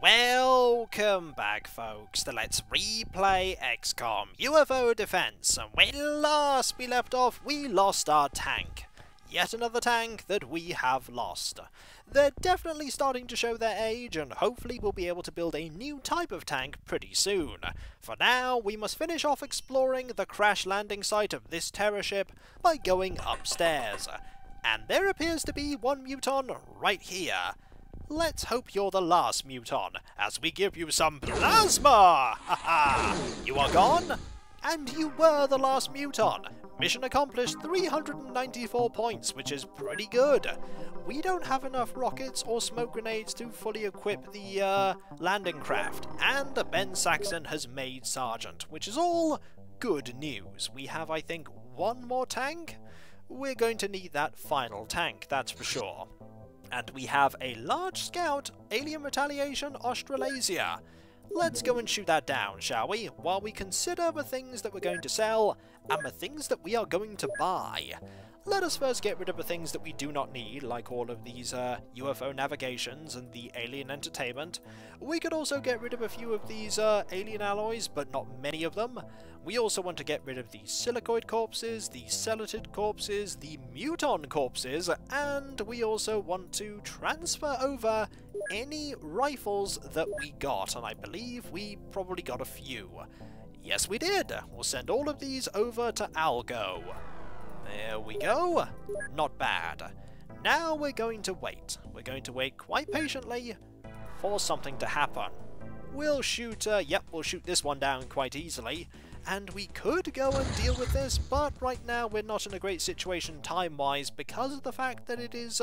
Welcome back, folks, to Let's Replay XCOM UFO Defense, and when last we left off, we lost our tank. Yet another tank that we have lost. They're definitely starting to show their age, and hopefully we'll be able to build a new type of tank pretty soon. For now, we must finish off exploring the crash landing site of this terror ship by going upstairs. And there appears to be one muton right here. Let's hope you're the last muton, as we give you some plasma! Haha! You are gone? And you were the last muton! Mission accomplished 394 points, which is pretty good! We don't have enough rockets or smoke grenades to fully equip the landing craft, and Ben Saxon has made Sergeant, which is all good news. We have, I think, one more tank? We're going to need that final tank, that's for sure. And we have a large scout, Alien Retaliation Australasia. Let's go and shoot that down, shall we? While we consider the things that we're going to sell, and the things that we are going to buy. Let us first get rid of the things that we do not need, like all of these UFO navigations and the alien entertainment. We could also get rid of a few of these alien alloys, but not many of them. We also want to get rid of the silicoid corpses, the celluloid corpses, the muton corpses, and we also want to transfer over any rifles that we got, and I believe we probably got a few. Yes, we did! We'll send all of these over to Algo. There we go! Not bad. Now we're going to wait. We're going to wait quite patiently for something to happen. We'll shoot, we'll shoot this one down quite easily. And we could go and deal with this, but right now we're not in a great situation time-wise because of the fact that it is,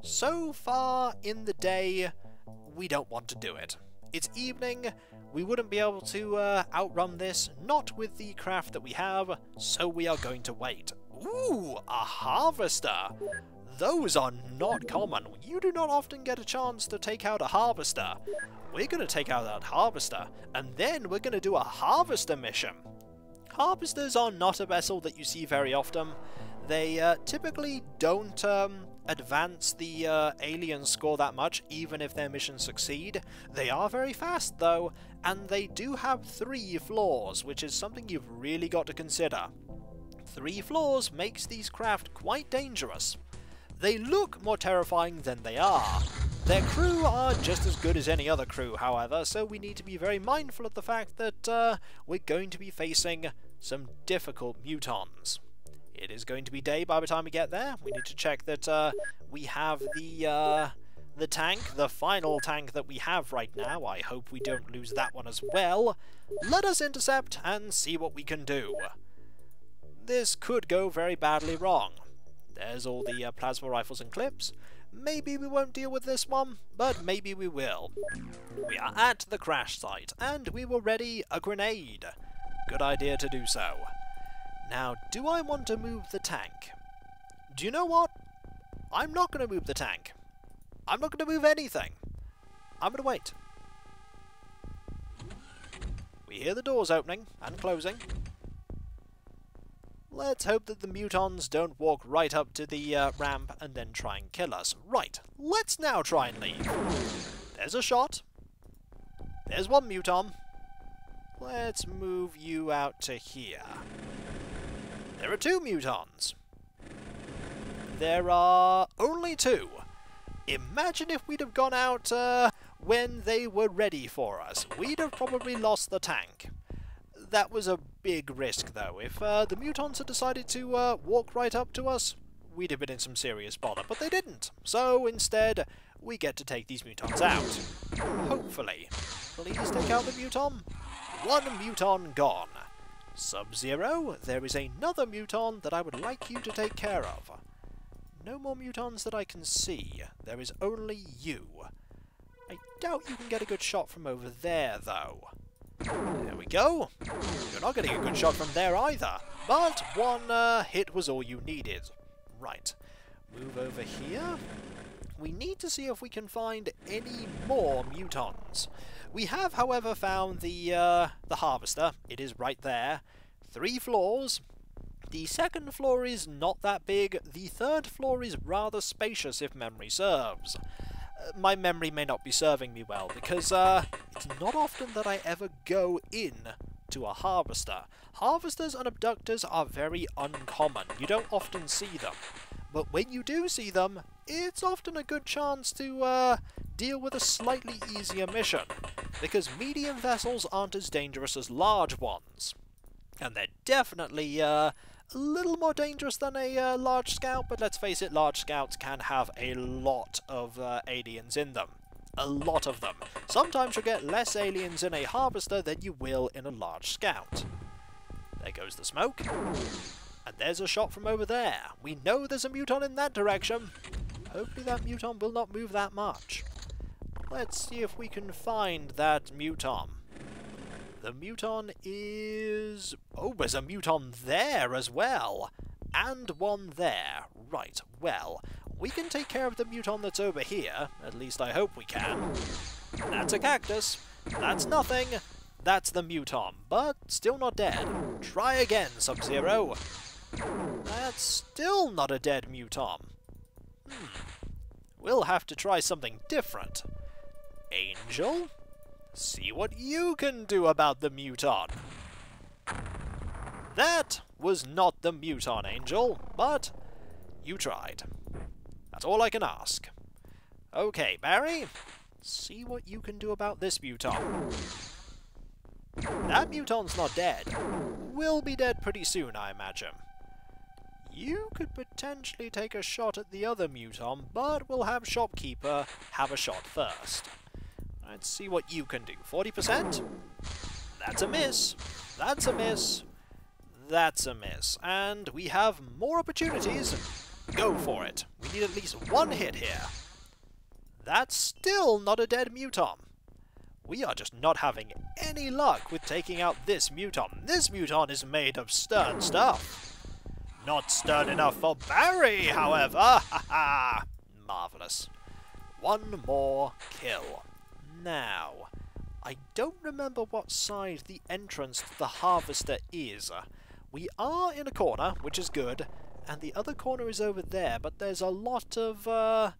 so far in the day, we don't want to do it. It's evening, we wouldn't be able to outrun this, not with the craft that we have, so we are going to wait. Ooh, a harvester! Those are not common. You do not often get a chance to take out a harvester. We're going to take out that harvester, and then we're going to do a harvester mission. Harvesters are not a vessel that you see very often. They typically don't advance the alien score that much, even if their missions succeed. They are very fast, though, and they do have 3 floors, which is something you've really got to consider. 3 floors makes these craft quite dangerous. They look more terrifying than they are. Their crew are just as good as any other crew, however, so we need to be very mindful of the fact that we're going to be facing some difficult mutons. It is going to be day by the time we get there. We need to check that we have the tank, the final tank that we have right now. I hope we don't lose that one as well. Let us intercept and see what we can do. This could go very badly wrong. There's all the plasma rifles and clips. Maybe we won't deal with this one, but maybe we will. We are at the crash site, and we will ready a grenade. Good idea to do so. Now, do I want to move the tank? Do you know what? I'm not going to move the tank. I'm not going to move anything. I'm going to wait. We hear the doors opening and closing. Let's hope that the mutons don't walk right up to the ramp and then try and kill us. Right, let's now try and leave. There's a shot. There's one muton. Let's move you out to here. There are 2 mutons. There are only 2. Imagine if we'd have gone out when they were ready for us. We'd have probably lost the tank. That was a big risk, though. If the mutons had decided to walk right up to us, we'd have been in some serious bother, but they didn't. So, instead, we get to take these mutons out. Hopefully. Please take out the muton. One muton gone. Sub-Zero, there is another muton that I would like you to take care of. No more mutons that I can see. There is only you. I doubt you can get a good shot from over there, though. There we go! You're not getting a good shot from there either, but one hit was all you needed. Right, move over here. We need to see if we can find any more mutons. We have, however, found the harvester. It is right there. 3 floors. The second floor is not that big. The third floor is rather spacious, if memory serves. my memory may not be serving me well, because it's not often that I ever go in to a harvester. Harvesters and abductors are very uncommon. You don't often see them. But when you do see them, it's often a good chance to deal with a slightly easier mission, because medium vessels aren't as dangerous as large ones. And they're definitely a little more dangerous than a large scout, but let's face it, large scouts can have a lot of aliens in them. A lot of them. Sometimes you'll get less aliens in a harvester than you will in a large scout. There goes the smoke. And there's a shot from over there. We know there's a muton in that direction. Hopefully that muton will not move that much. Let's see if we can find that muton. The muton is... oh, there's a muton there as well! And one there. Right, well, we can take care of the muton that's over here. At least I hope we can. That's a cactus. That's nothing. That's the muton, but still not dead. Try again, Sub-Zero. That's still not a dead muton. We'll have to try something different. Angel? See what you can do about the muton! That was not the muton, Angel, but you tried. That's all I can ask. Okay, Barry, see what you can do about this muton. That muton's not dead. Will be dead pretty soon, I imagine. You could potentially take a shot at the other muton, but we'll have Shopkeeper have a shot first. Let's see what you can do. 40%? That's a miss. That's a miss. That's a miss. And we have more opportunities. Go for it. We need at least one hit here. That's still not a dead muton. We are just not having any luck with taking out this muton. This muton is made of stern stuff. Not stern enough for Barry, however. Ha ha! Marvellous. One more kill. Now, I don't remember what side the entrance to the harvester is. We are in a corner, which is good, and the other corner is over there, but there's a lot of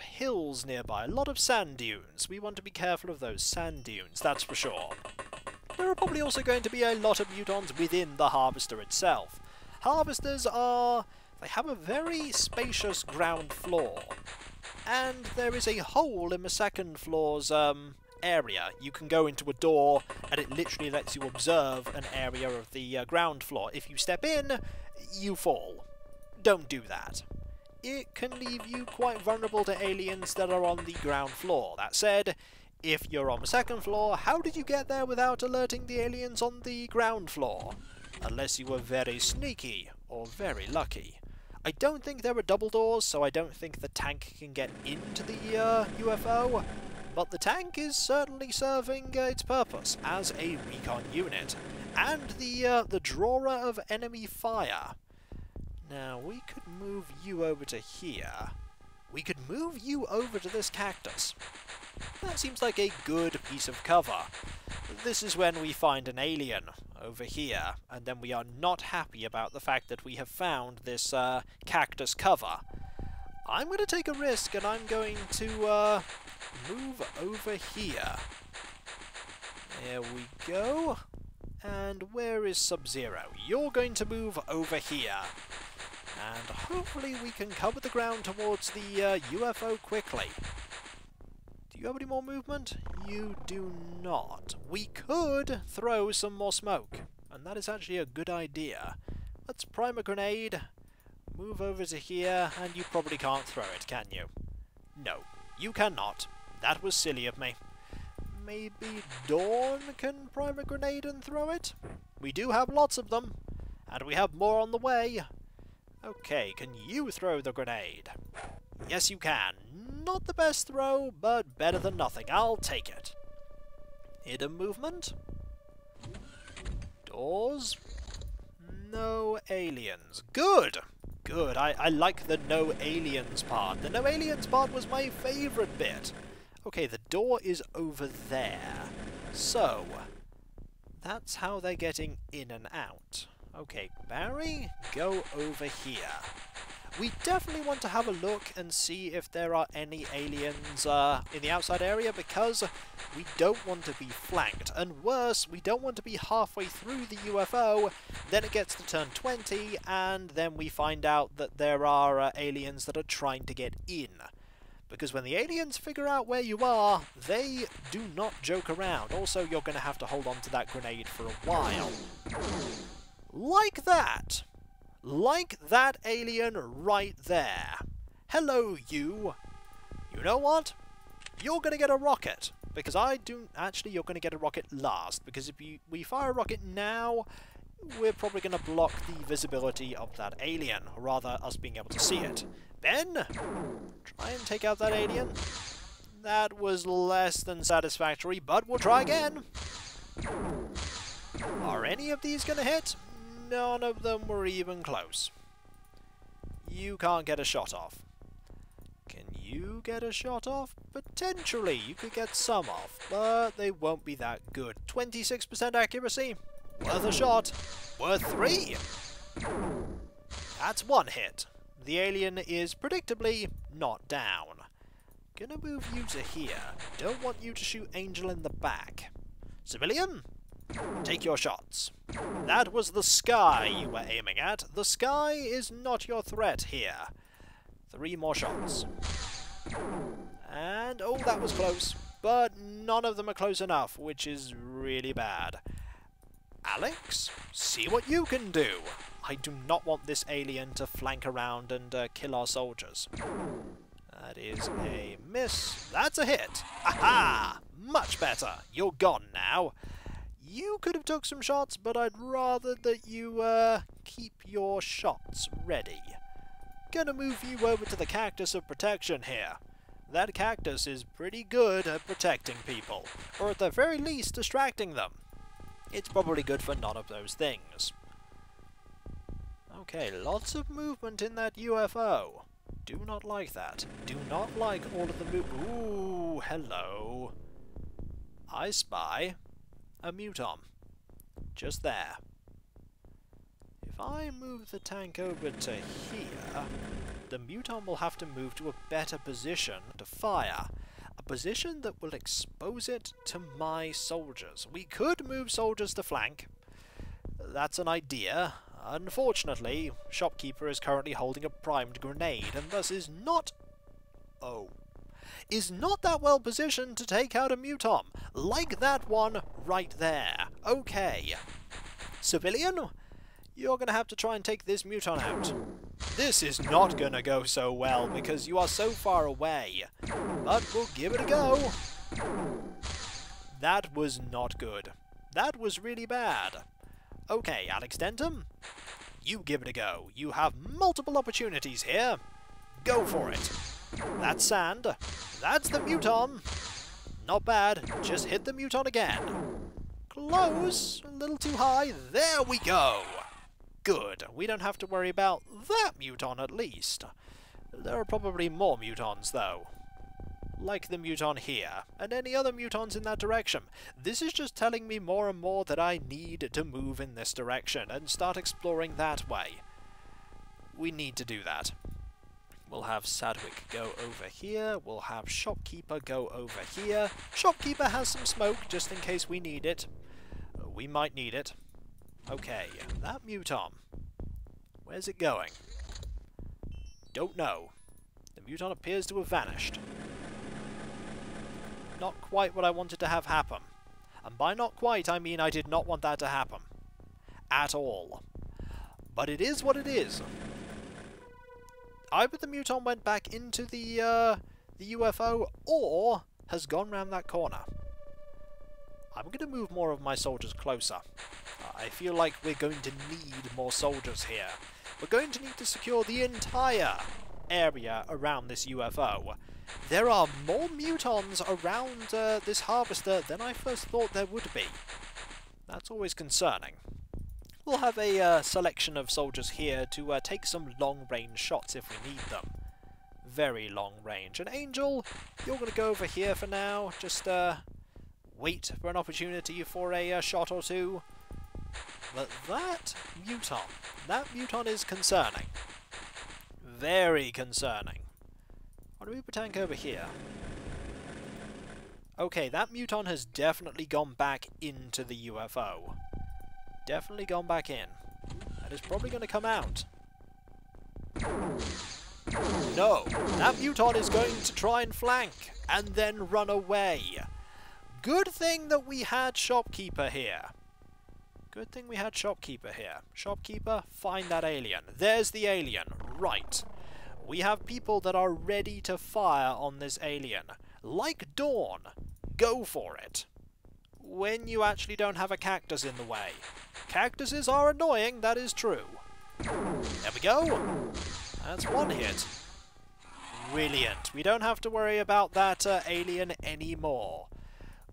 hills nearby, a lot of sand dunes. We want to be careful of those sand dunes, that's for sure. There are probably also going to be a lot of mutons within the harvester itself. Harvesters are... they have a very spacious ground floor. And there is a hole in the second floor's area. You can go into a door, and it literally lets you observe an area of the ground floor. If you step in, you fall. Don't do that. It can leave you quite vulnerable to aliens that are on the ground floor. That said, if you're on the second floor, how did you get there without alerting the aliens on the ground floor? Unless you were very sneaky, or very lucky. I don't think there are double doors, so I don't think the tank can get into the UFO, but the tank is certainly serving its purpose as a recon unit, and the drawer of enemy fire. Now, we could move you over to here. We could move you over to this cactus. That seems like a good piece of cover. This is when we find an alien, over here, and then we are not happy about the fact that we have found this cactus cover. I'm going to take a risk, and I'm going to move over here. There we go. And where is Sub-Zero? You're going to move over here. And hopefully we can cover the ground towards the UFO quickly. Do you have any more movement? You do not. We could throw some more smoke, and that is actually a good idea. Let's prime a grenade, move over to here, and you probably can't throw it, can you? No, you cannot. That was silly of me. Maybe Dawn can prime a grenade and throw it? We do have lots of them, and we have more on the way. Okay, can you throw the grenade? Yes, you can. Not the best throw, but better than nothing. I'll take it. Hidden movement? Doors? No aliens. Good! Good. I like the no aliens part. The no aliens part was my favourite bit. Okay, the door is over there. So, that's how they're getting in and out. Okay, Barry, go over here. we definitely want to have a look and see if there are any aliens in the outside area, because we don't want to be flanked, and worse, we don't want to be halfway through the UFO, then it gets to turn 20, and then we find out that there are aliens that are trying to get in. Because when the aliens figure out where you are, they do not joke around. Also, you're going to have to hold on to that grenade for a while. Like that! Like that alien right there. Hello, you. You know what? You're going to get a rocket. Because I do... Actually, you're going to get a rocket last. Because if we fire a rocket now, we're probably going to block the visibility of that alien, or rather, us being able to see it. Ben, try and take out that alien. That was less than satisfactory, but we'll try again. Are any of these going to hit? None of them were even close. You can't get a shot off. Can you get a shot off? Potentially, you could get some off, but they won't be that good. 26% accuracy. Worth a shot. Worth 3! That's one hit. The alien is predictably not down. Gonna move you to here. Don't want you to shoot Angel in the back. Civilian, take your shots. That was the sky you were aiming at. The sky is not your threat here. 3 more shots. And, oh, that was close. But none of them are close enough, which is really bad. Alex, see what you can do! I do not want this alien to flank around and kill our soldiers. That is a miss. That's a hit! Aha! Much better! You're gone now! You could have took some shots, but I'd rather that you keep your shots ready. Gonna move you over to the Cactus of Protection here. That cactus is pretty good at protecting people, or at the very least distracting them. It's probably good for none of those things. Okay, lots of movement in that UFO. Do not like that. Do not like all of the Ooh, hello. I spy a muton. Just there. If I move the tank over to here, the muton will have to move to a better position to fire. A position that will expose it to my soldiers. We could move soldiers to flank. That's an idea. Unfortunately, Shopkeeper is currently holding a primed grenade, and thus is not... Oh. Is not that well positioned to take out a muton. Like that one right there. Okay. Civilian, you're going to have to try and take this muton out. This is not going to go so well, because you are so far away. But we'll give it a go! That was not good. That was really bad. Okay, Alex Denton, you give it a go. You have multiple opportunities here. Go for it! That's sand. That's the muton! Not bad. Just hit the muton again. Close! A little too high. There we go! Good. We don't have to worry about that muton, at least. There are probably more mutons, though. Like the muton here, and any other mutons in that direction. This is just telling me more and more that I need to move in this direction, and start exploring that way. We need to do that. We'll have Sadwick go over here, we'll have Shopkeeper go over here. Shopkeeper has some smoke, just in case we need it. We might need it. Okay, that muton. Where's it going? Don't know. The muton appears to have vanished. Not quite what I wanted to have happen. And by not quite, I mean I did not want that to happen. At all. But it is what it is. Either the muton went back into the UFO, or has gone round that corner. I'm going to move more of my soldiers closer. I feel like we're going to need more soldiers here. We're going to need to secure the entire area around this UFO. There are more mutons around this harvester than I first thought there would be. That's always concerning. We'll have a selection of soldiers here to take some long-range shots if we need them. Very long-range. And Angel, you're going to go over here for now. Just wait for an opportunity for a shot or two. But that muton is concerning. very concerning. What do we tank over here? Okay, that muton has definitely gone back into the UFO. Definitely gone back in. That is probably going to come out. No! That muton is going to try and flank, and then run away. Good thing that we had Shopkeeper here. Good thing we had Shopkeeper here. Shopkeeper, find that alien. There's the alien. Right. We have people that are ready to fire on this alien. Like Dawn, go for it. When you actually don't have a cactus in the way. Cactuses are annoying, that is true. There we go. That's one hit. Brilliant. We don't have to worry about that alien anymore.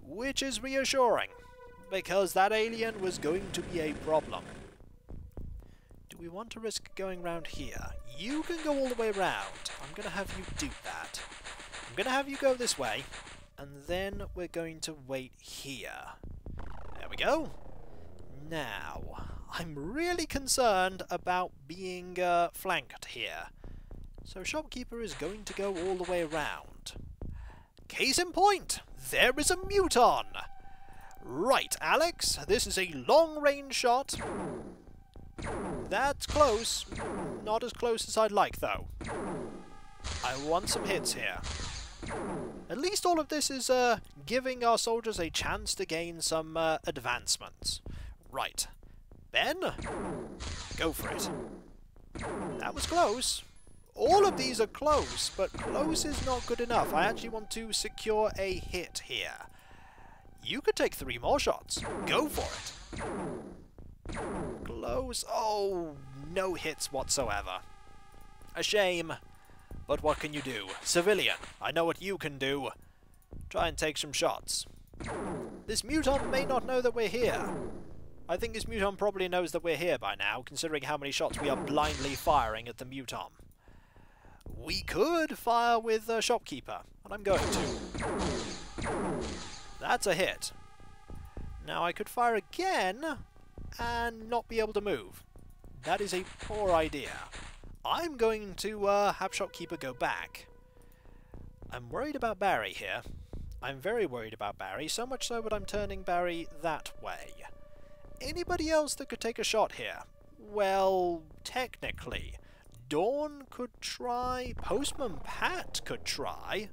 Which is reassuring, because that alien was going to be a problem. Do we want to risk going round here? You can go all the way round. I'm going to have you do that. I'm going to have you go this way, and then we're going to wait here. There we go. Now, I'm really concerned about being flanked here. So Shopkeeper is going to go all the way round. Case in point, there is a muton! Right, Alex, this is a long-range shot. That's close. Not as close as I'd like, though. I want some hits here. At least all of this is giving our soldiers a chance to gain some advancements. Right. Ben? Go for it. That was close. All of these are close, but close is not good enough. I actually want to secure a hit here. You could take 3 more shots. Go for it. Close. Oh, no hits whatsoever. A shame. But what can you do? Civilian, I know what you can do. Try and take some shots. This muton may not know that we're here. I think this muton probably knows that we're here by now, considering how many shots we are blindly firing at the muton. We could fire with a Shopkeeper, and I'm going to. That's a hit. Now I could fire again, and not be able to move. That is a poor idea. I'm going to have Shopkeeper go back. I'm worried about Barry here. I'm very worried about Barry, so much so that I'm turning Barry that way. Anybody else that could take a shot here? Well, technically. Dawn could try, Postman Pat could try.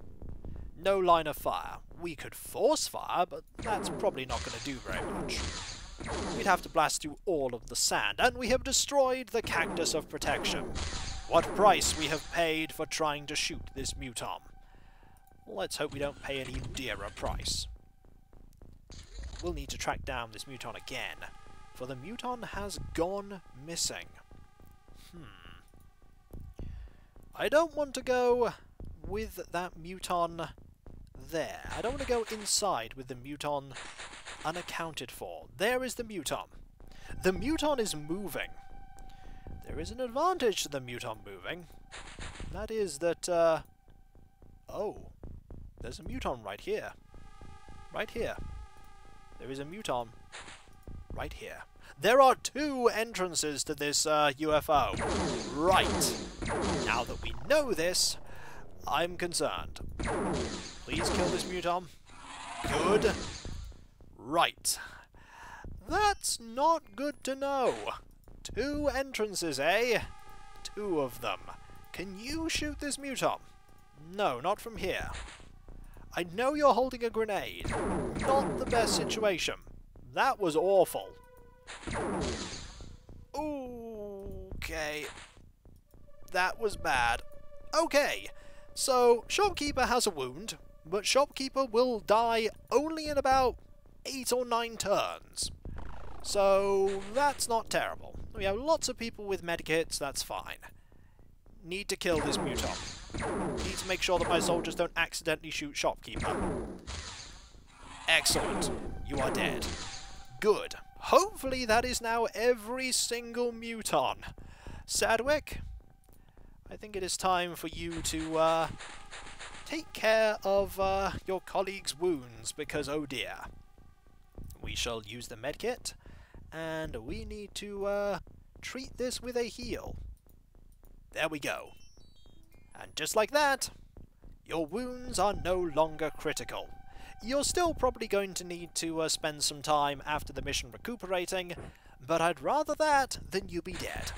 No line of fire. We could force fire, but that's probably not going to do very much. We'd have to blast through all of the sand, and we have destroyed the Cactus of Protection. What price we have paid for trying to shoot this muton. Let's hope we don't pay any dearer price. We'll need to track down this muton again, for the muton has gone missing. I don't want to go with that muton there. I don't want to go inside with the muton unaccounted for. There is the muton. The muton is moving. There is an advantage to the muton moving. That is that, oh, there's a muton right here. Right here. There is a muton right here. There are 2 entrances to this UFO. Right. Now that we know this, I'm concerned. Please kill this muton. Good. Right. That's not good to know. 2 entrances, eh? 2 of them. Can you shoot this muton? No, not from here. I know you're holding a grenade. Not the best situation. That was awful. Okay. That was bad. Okay. So, Shopkeeper has a wound, but Shopkeeper will die only in about 8 or 9 turns. So that's not terrible. We have lots of people with medkits, that's fine. Need to kill this muton. Need to make sure that my soldiers don't accidentally shoot Shopkeeper. Excellent. You are dead. Good. Hopefully that is now every single muton. Sadwick, I think it is time for you to take care of your colleague's wounds, because oh dear. We shall use the medkit, and we need to treat this with a heal. There we go. And just like that, your wounds are no longer critical. You're still probably going to need to spend some time after the mission recuperating, but I'd rather that than you be dead.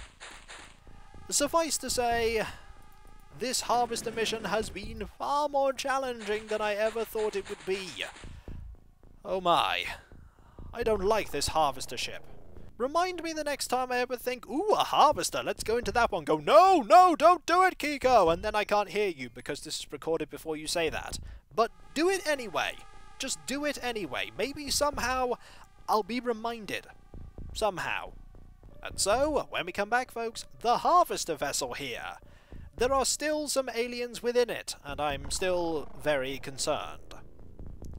Suffice to say, this harvester mission has been far more challenging than I ever thought it would be. Oh my. I don't like this harvester ship. Remind me the next time I ever think, ooh, a harvester, let's go into that one. Go, no, no, don't do it, Kiko! And then I can't hear you because this is recorded before you say that. But do it anyway. Just do it anyway. Maybe somehow I'll be reminded. Somehow. And so, when we come back, folks, the harvester vessel here. There are still some aliens within it, and I'm still very concerned.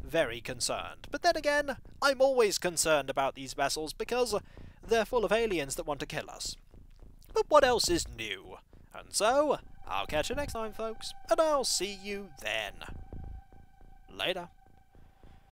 Very concerned. But then again, I'm always concerned about these vessels because they're full of aliens that want to kill us. But what else is new? And so, I'll catch you next time, folks, and I'll see you then. Later.